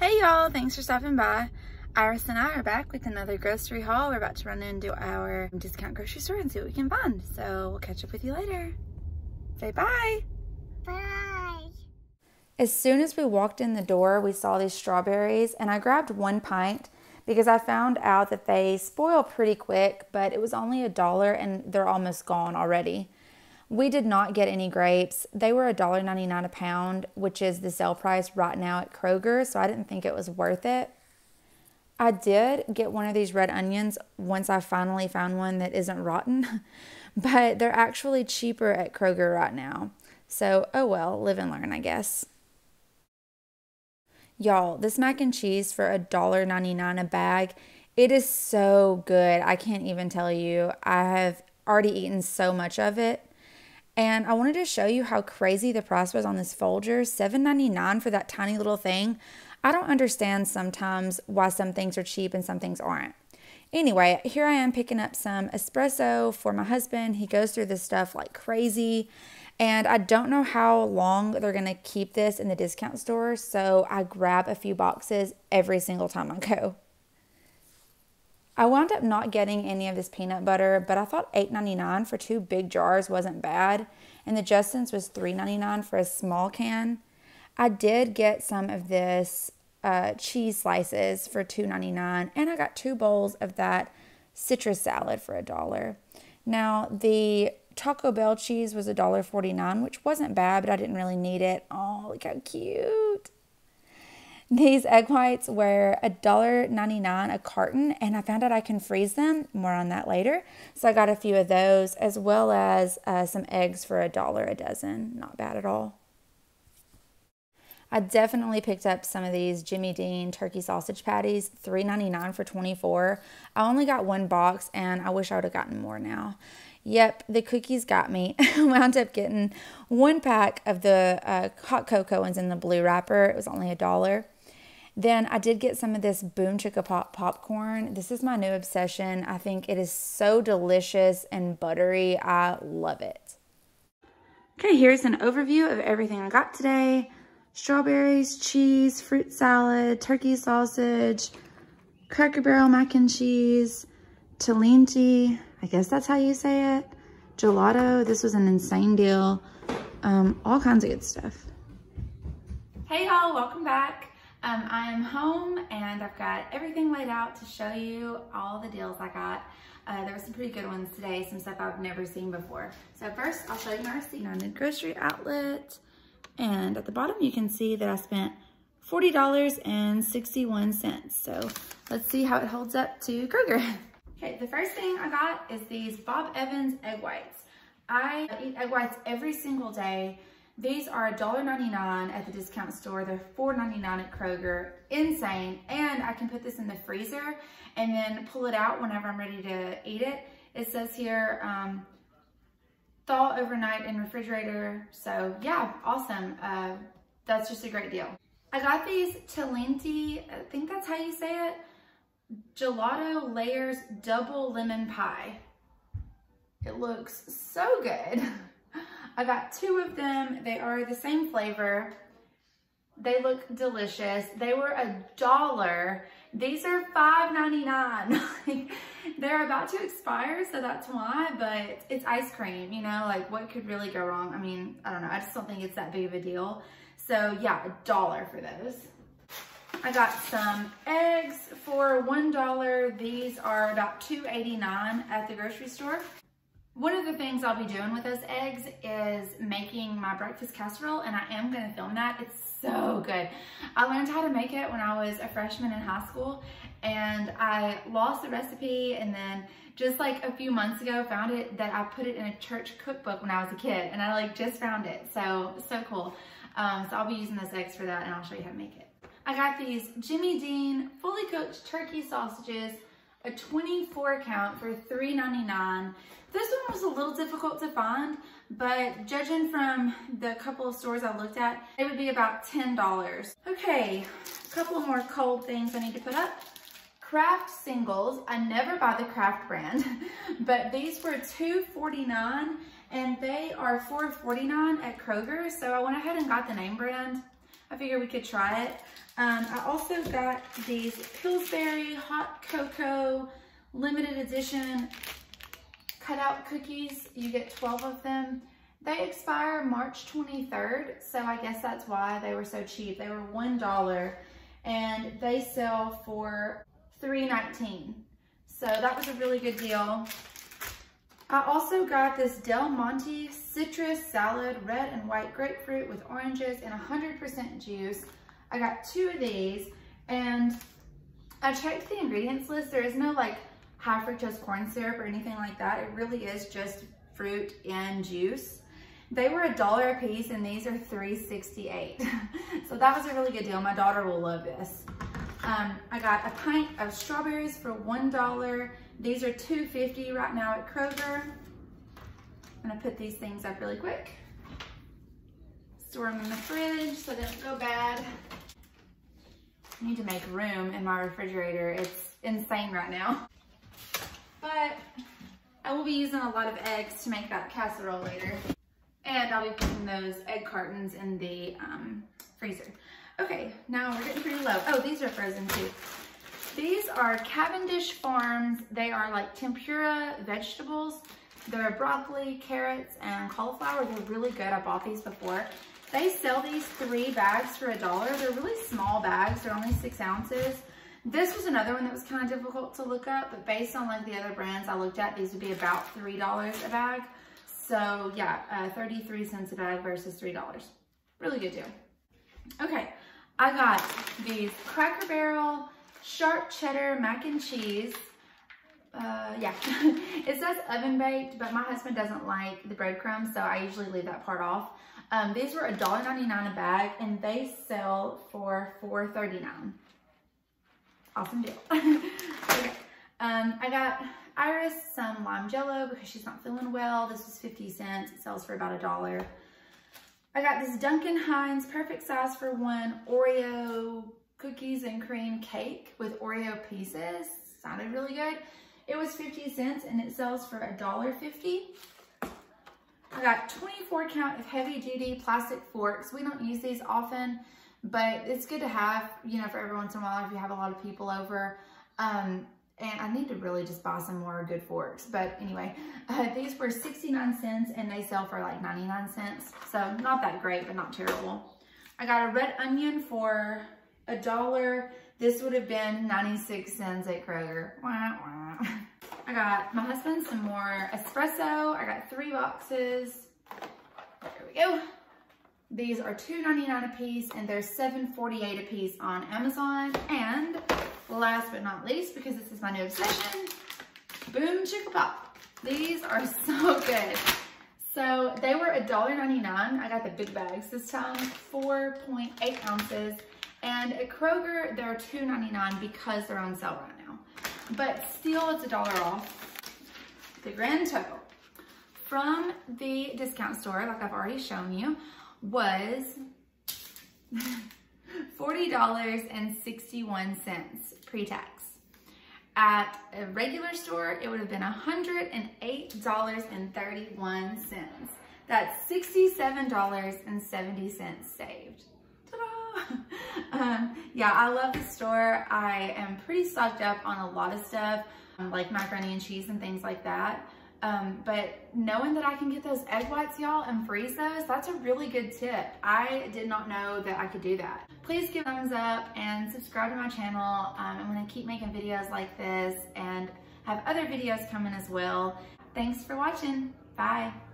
Hey y'all, thanks for stopping by. Iris and I are back with another grocery haul. We're about to run into our discount grocery store and see what we can find. So we'll catch up with you later. Say bye. Bye. As soon as we walked in the door, we saw these strawberries and I grabbed 1 pint because I found out that they spoil pretty quick, but it was only $1 and they're almost gone already. We did not get any grapes. They were $1.99 a pound, which is the sale price right now at Kroger, so I didn't think it was worth it. I did get one of these red onions once I finally found one that isn't rotten, but they're actually cheaper at Kroger right now. So, oh well, live and learn, I guess. Y'all, this mac and cheese for $1.99 a bag, it is so good. I can't even tell you. I have already eaten so much of it. And I wanted to show you how crazy the price was on this Folger, $7.99 for that tiny little thing. I don't understand sometimes why some things are cheap and some things aren't. Anyway, here I am picking up some espresso for my husband. He goes through this stuff like crazy. And I don't know how long they're going to keep this in the discount store. So I grab a few boxes every single time I go. I wound up not getting any of this peanut butter, but I thought $8.99 for 2 big jars wasn't bad, and the Justin's was $3.99 for a small can. I did get some of this cheese slices for $2.99, and I got 2 bowls of that citrus salad for $1. Now, the Taco Bell cheese was $1.49, which wasn't bad, but I didn't really need it. Oh, look how cute. These egg whites were $1.99 a carton, and I found out I can freeze them. More on that later. So I got a few of those, as well as some eggs for $1 a dozen. Not bad at all. I definitely picked up some of these Jimmy Dean turkey sausage patties, $3.99 for 24. I only got 1 box, and I wish I would have gotten more now. Yep, the cookies got me. I wound up getting 1 pack of the hot cocoa ones in the blue wrapper. It was only $1. Then I did get some of this Boom Chicka Pop popcorn. This is my new obsession. I think it is so delicious and buttery. I love it. Okay, here's an overview of everything I got today. Strawberries, cheese, fruit salad, turkey sausage, Cracker Barrel mac and cheese, Talenti, I guess that's how you say it, gelato. This was an insane deal. All kinds of good stuff. Hey y'all, welcome back. I am home and I've got everything laid out to show you all the deals I got. There were some pretty good ones today, some stuff I've never seen before. So first I'll show you my receipt. I'm in the grocery outlet, and at the bottom you can see that I spent $40.61. So let's see how it holds up to Kroger. Okay, the first thing I got is these Bob Evans egg whites. I eat egg whites every single day. These are $1.99 at the discount store. They're $4.99 at Kroger. Insane. And I can put this in the freezer and then pull it out whenever I'm ready to eat it. It says here, thaw overnight in refrigerator. So yeah, awesome. That's just a great deal. I got these Talenti, I think that's how you say it, gelato layers double lemon pie. It looks so good. I got 2 of them. They are the same flavor. They look delicious. They were $1. These are $5.99. They're about to expire, so that's why, but it's ice cream, you know, like what could really go wrong? I mean, I don't know. I just don't think it's that big of a deal. So yeah, $1 for those. I got some eggs for $1. These are about $2.89 at the grocery store. One of the things I'll be doing with those eggs is making my breakfast casserole, and I am going to film that. It's so good. I learned how to make it when I was a freshman in high school, and I lost the recipe, and then just like a few months ago found it that I put it in a church cookbook when I was a kid, and I like just found it. So cool. So I'll be using those eggs for that, and I'll show you how to make it. I got these Jimmy Dean fully cooked turkey sausages, a 24 count for $3.99. This one was a little difficult to find, but judging from the couple of stores I looked at, it would be about $10. Okay, a couple more cold things I need to put up. Kraft Singles. I never buy the Kraft brand, but these were $2.49 and they are $4.49 at Kroger, so I went ahead and got the name brand. I figured we could try it. I also got these Pillsbury hot cocoa limited edition cutout cookies. You get 12 of them. They expire March 23rd, so I guess that's why they were so cheap. They were $1 and they sell for $3.19. So that was a really good deal. I also got this Del Monte citrus salad, red and white grapefruit with oranges and 100% juice. I got 2 of these, and I checked the ingredients list. There is no like high fructose corn syrup or anything like that. It really is just fruit and juice. They were $1 a piece and these are $3.68. So that was a really good deal. My daughter will love this. I got a pint of strawberries for $1. These are $2.50 right now at Kroger. I'm gonna put these things up really quick. Store them in the fridge so they don't go bad. I need to make room in my refrigerator. It's insane right now. But I will be using a lot of eggs to make that casserole later. And I'll be putting those egg cartons in the freezer. Okay, now we're getting pretty low. Oh, these are frozen too. These are Cavendish Farms. They are like tempura vegetables. They're broccoli, carrots, and cauliflower. They're really good. I bought these before. They sell these 3 bags for $1. They're really small bags. They're only 6 ounces. This was another one that was kind of difficult to look up, but based on like the other brands I looked at, these would be about $3 a bag. So yeah, 33 cents a bag versus $3. Really good deal. Okay, I got these Cracker Barrel sharp cheddar mac and cheese. Yeah, it says oven baked, but my husband doesn't like the breadcrumbs, so I usually leave that part off. These were $1.99 a bag, and they sell for $4.39. Awesome deal. Okay. I got Iris some lime jello because she's not feeling well. This was 50 cents. It sells for about $1. I got this Duncan Hines perfect size for one Oreo cookies and cream cake with Oreo pieces. Sounded really good. It was 50 cents and it sells for $1.50. I got 24 count of heavy duty plastic forks. We don't use these often, but it's good to have, you know, for every once in a while if you have a lot of people over. And I need to really just buy some more good forks. But anyway, these were 69 cents and they sell for like 99 cents. So not that great, but not terrible. I got a red onion for $1. This would have been 96 cents at Kroger. Wah, wah. I got my husband some more espresso. I got 3 boxes. There we go. These are $2.99 a piece and they're $7.48 a piece on Amazon. And last but not least, because this is my new obsession, Boom Chicka Pop. These are so good. So they were $1.99. I got the big bags this time, 4.8 ounces. And at Kroger, they're $2.99 because they're on sale right now. But still, it's $1 off the grand total. From the discount store, like I've already shown you, was $40.61 pre-tax. At a regular store, it would have been $108.31. That's $67.70 saved. Yeah, I love the store. I am pretty stocked up on a lot of stuff, like macaroni and cheese and things like that. But knowing that I can get those egg whites, y'all, and freeze those, that's a really good tip. I did not know that I could do that. Please give a thumbs up and subscribe to my channel. I'm going to keep making videos like this and have other videos coming as well. Thanks for watching. Bye.